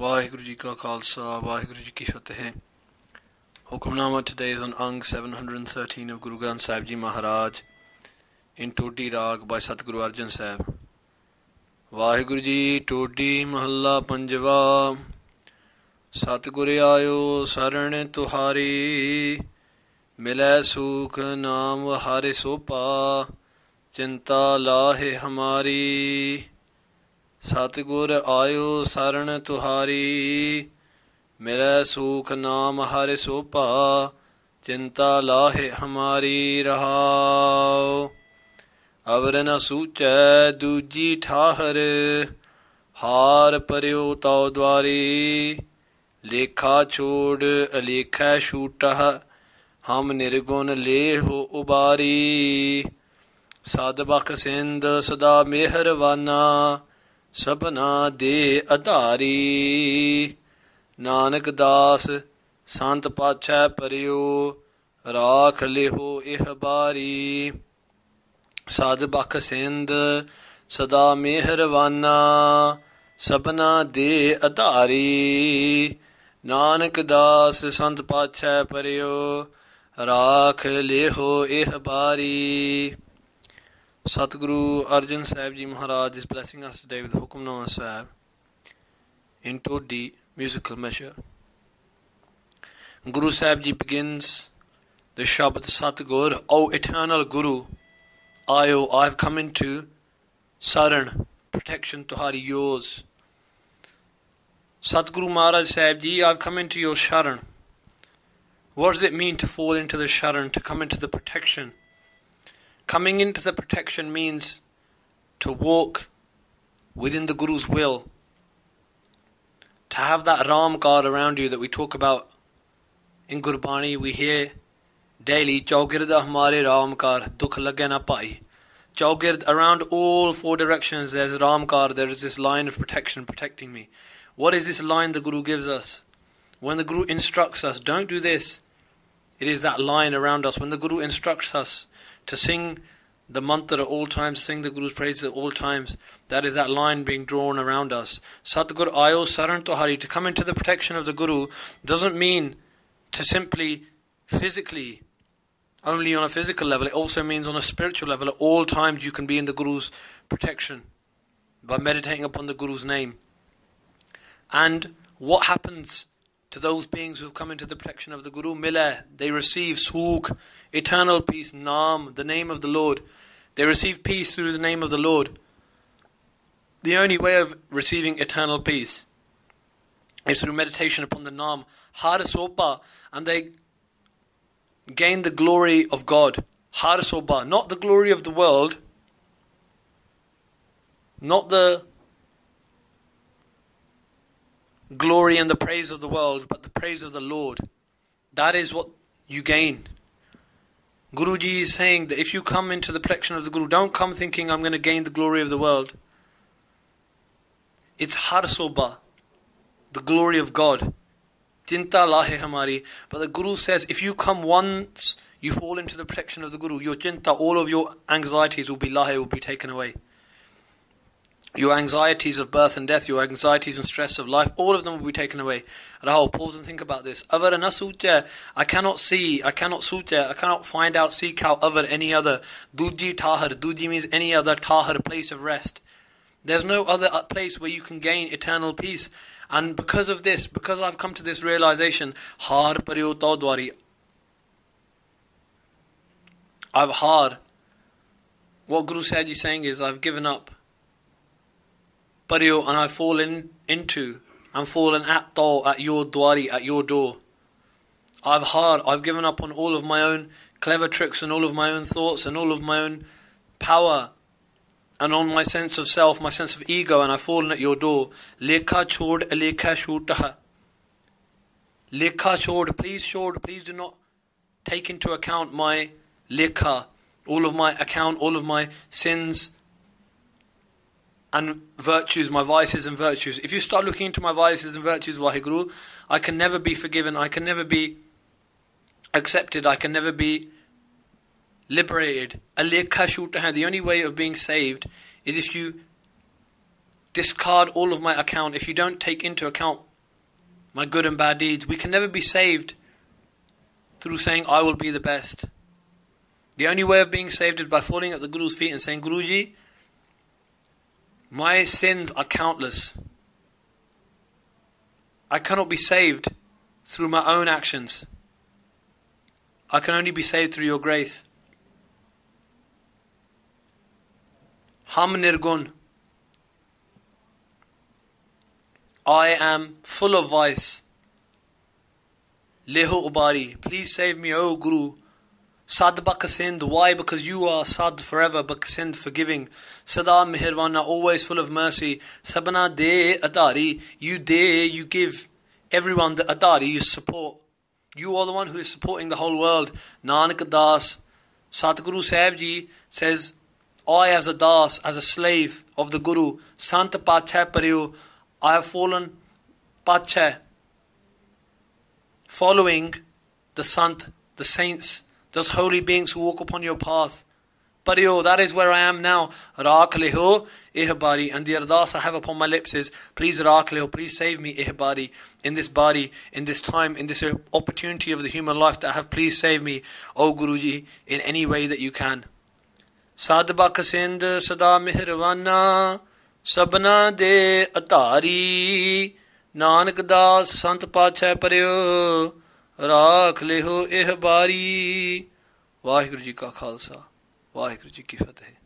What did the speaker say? Vahigurji Ka Khalsa, Vahigurji Ki Fateh. Hukamnama today is on Ang 713 of Guru Granth Sahib Ji Maharaj in Todi Raag by Satguru Arjan Sav. Vahigurji Todi Mahalla Panjva Satguru Aayo Saran Tuhari Milai Sukh Naam Harisopa Chinta Lahe Hamari Satgur Aayo Saran Tuhari Milai Sukh Naam Harisopa Chinta Lahe Hamari Rahao Avar na suchai duji thahar Har paryo tau dwari Lekha chod alekha shootaha Ham nirgun leho ubari Sadbak sind sada meharwana Sabna de adari Nanak das sant pachai paryo Rakh leho ihbari Sadbak sind sada meharwana Sabna de adari Nanak das sant pachai paryo Rakh leho ihbari. Satguru Arjan Sahib Ji Maharaj is blessing us today with Hukamnama Sahib in Todi musical measure. Guru Sahib Ji begins the Shabad Satgur, O eternal Guru, Ayo, I have come into Saran, protection Tuhari, yours. Satguru Maharaj Sahib Ji, I have come into your Sharan. What does it mean to fall into the Sharan, to come into the protection? Coming into the protection means to walk within the Guru's will, to have that Ramkar around you that we talk about in Gurbani. We hear daily, Chaukirda Hamare Ramkar, Dukh Lage Na Pai. Chaukirda, around all four directions there's Ramkar, there is this line of protection protecting me. What is this line the Guru gives us? When the Guru instructs us, don't do this, it is that line around us. When the Guru instructs us to sing the mantra at all times, sing the Guru's praises at all times, that is that line being drawn around us. Satgur Ayo Saran Tuhari, to come into the protection of the Guru, doesn't mean to simply physically, only on a physical level. It also means on a spiritual level. At all times you can be in the Guru's protection by meditating upon the Guru's name. And what happens to those beings who have come into the protection of the Guru? Milay, they receive Sukh, eternal peace. Naam, the name of the Lord. They receive peace through the name of the Lord. The only way of receiving eternal peace is through meditation upon the Naam. Harisopa, and they gain the glory of God. Harisopa, not the glory of the world, not the glory and the praise of the world, but the praise of the Lord. That is what you gain. Guruji is saying that if you come into the protection of the Guru, don't come thinking I'm going to gain the glory of the world. It's Harisopa, the glory of God. Chinta Lahe Hamari. But the Guru says if you come once, you fall into the protection of the Guru, your chinta, all of your anxieties will be lahe, will be taken away. Your anxieties of birth and death, your anxieties and stress of life, all of them will be taken away. Rahul, pause and think about this. Avar na suchai, I cannot see, I cannot suchai, I cannot find out, seek out, avar, any other. Duji tahar, duji means any other, tahar, place of rest. There's no other place where you can gain eternal peace. And because of this, because I've come to this realization, har paryo taudwari, I've har. What Guru Sahib Ji is saying is I've given up. And I fall into, I'm fallen at Tau, at your Dwari, at your door. I've given up on all of my own clever tricks and all of my own thoughts and all of my own power and on my sense of self, my sense of ego, and I've fallen at your door. Lekha chod, alekha shootaha. Lekha chod, please do not take into account my lekha, all of my account, all of my sins and virtues, my vices and virtues. If you start looking into my vices and virtues, Waheguru, I can never be forgiven, I can never be accepted, I can never be liberated. The only way of being saved is if you discard all of my account, if you don't take into account my good and bad deeds. We can never be saved through saying, I will be the best. The only way of being saved is by falling at the Guru's feet and saying, Guruji, my sins are countless. I cannot be saved through my own actions. I can only be saved through your grace. Hum nirgun. I am full of vice. Leho ubari. Please save me, O Guru. Sad bakasind. Why? Because you are sad forever, bakasind, forgiving. Sada mihirwana, always full of mercy. Sabana de adari. You dare, you give everyone the adari, you support. You are the one who is supporting the whole world. Nanak Das, Satguru Sahib Ji says, I as a das, as a slave of the Guru, Sant Patshah Pariyo, I have fallen Patshah, following the Sant, the saints, those holy beings who walk upon your path. Pariyo, that is where I am now. Raak leho ihbari, and the ardas I have upon my lips is, please raak leho, please save me ihbari, in this body, in this time, in this opportunity of the human life that I have, please save me, O Guruji, in any way that you can. Sadba kasind sada mihirwana, sabna de atari, Nanak Das Sant Patshah Pariyo, raak leho ihbari. Vahigurji Ka Khalsa, Vahigurji Ki Fateh.